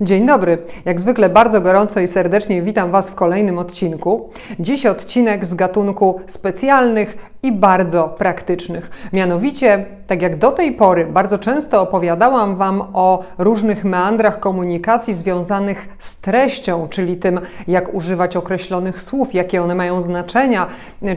Dzień dobry, jak zwykle bardzo gorąco i serdecznie witam Was w kolejnym odcinku. Dziś odcinek z gatunku specjalnych i bardzo praktycznych. Mianowicie, tak jak do tej pory, bardzo często opowiadałam Wam o różnych meandrach komunikacji związanych z treścią, czyli tym, jak używać określonych słów, jakie one mają znaczenia,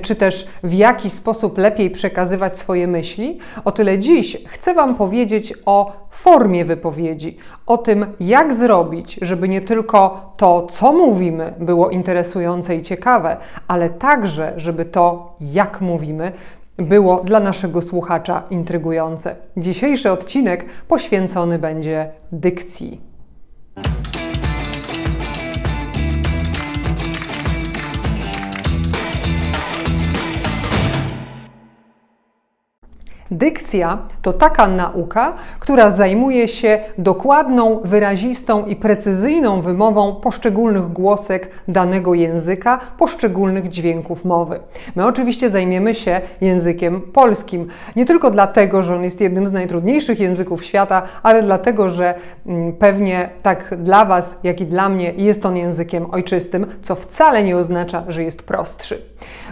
czy też w jaki sposób lepiej przekazywać swoje myśli. O tyle dziś chcę Wam powiedzieć o formie wypowiedzi, o tym, jak zrobić, żeby nie tylko to, co mówimy, było interesujące i ciekawe, ale także, żeby to, jak mówimy, było dla naszego słuchacza intrygujące. Dzisiejszy odcinek poświęcony będzie dykcji. Dykcja to taka nauka, która zajmuje się dokładną, wyrazistą i precyzyjną wymową poszczególnych głosek danego języka, poszczególnych dźwięków mowy. My oczywiście zajmiemy się językiem polskim. Nie tylko dlatego, że on jest jednym z najtrudniejszych języków świata, ale dlatego, że pewnie tak dla Was, jak i dla mnie jest on językiem ojczystym, co wcale nie oznacza, że jest prostszy.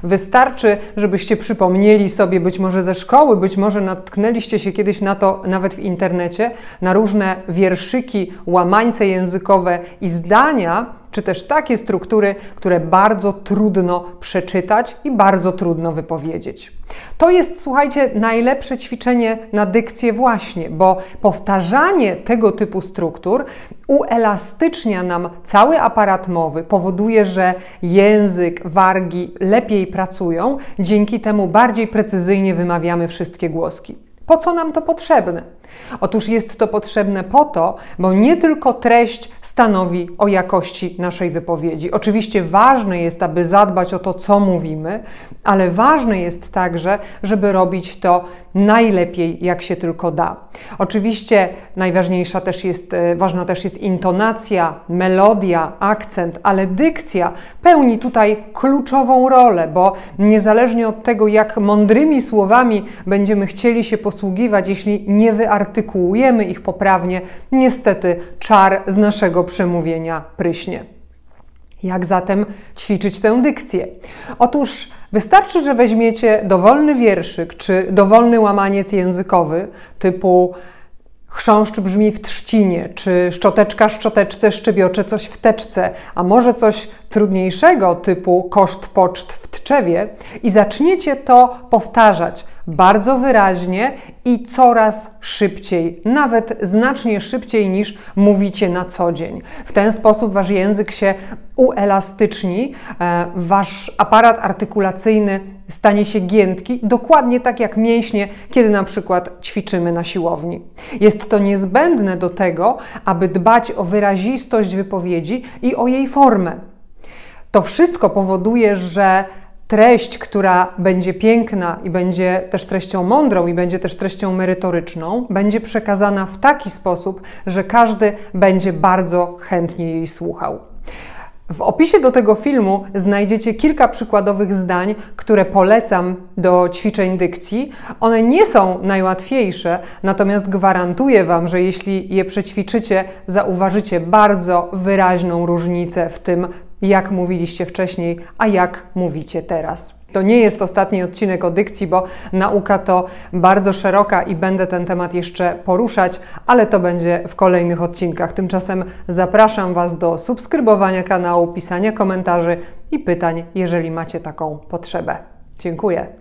Wystarczy, żebyście przypomnieli sobie, być może ze szkoły, być może natknęliście się kiedyś na to nawet w internecie, na różne wierszyki, łamańce językowe i zdania, czy też takie struktury, które bardzo trudno przeczytać i bardzo trudno wypowiedzieć. To jest, słuchajcie, najlepsze ćwiczenie na dykcję właśnie, bo powtarzanie tego typu struktur uelastycznia nam cały aparat mowy, powoduje, że język, wargi lepiej pracują, dzięki temu bardziej precyzyjnie wymawiamy wszystkie głoski. Po co nam to potrzebne? Otóż jest to potrzebne po to, bo nie tylko treść stanowi o jakości naszej wypowiedzi. Oczywiście ważne jest, aby zadbać o to, co mówimy, ale ważne jest także, żeby robić to najlepiej, jak się tylko da. Oczywiście ważna też jest intonacja, melodia, akcent, ale dykcja pełni tutaj kluczową rolę, bo niezależnie od tego, jak mądrymi słowami będziemy chcieli się posługiwać, jeśli nie wyartykułujemy ich poprawnie, niestety czar z naszego przemówienia pryśnie. Jak zatem ćwiczyć tę dykcję? Otóż wystarczy, że weźmiecie dowolny wierszyk czy dowolny łamaniec językowy typu chrząszcz brzmi w trzcinie, czy szczoteczka szczoteczce szczypiocze coś w teczce, a może coś trudniejszego typu koszt poczt w tczewie i zaczniecie to powtarzać bardzo wyraźnie i coraz szybciej, nawet znacznie szybciej niż mówicie na co dzień. W ten sposób wasz język się uelastyczni, wasz aparat artykulacyjny stanie się giętki, dokładnie tak jak mięśnie, kiedy na przykład ćwiczymy na siłowni. Jest to niezbędne do tego, aby dbać o wyrazistość wypowiedzi i o jej formę. To wszystko powoduje, że treść, która będzie piękna i będzie też treścią mądrą i będzie też treścią merytoryczną, będzie przekazana w taki sposób, że każdy będzie bardzo chętnie jej słuchał. W opisie do tego filmu znajdziecie kilka przykładowych zdań, które polecam do ćwiczeń dykcji. One nie są najłatwiejsze, natomiast gwarantuję Wam, że jeśli je przećwiczycie, zauważycie bardzo wyraźną różnicę w tym, jak mówiliście wcześniej, a jak mówicie teraz. To nie jest ostatni odcinek o dykcji, bo nauka to bardzo szeroka i będę ten temat jeszcze poruszać, ale to będzie w kolejnych odcinkach. Tymczasem zapraszam Was do subskrybowania kanału, pisania komentarzy i pytań, jeżeli macie taką potrzebę. Dziękuję.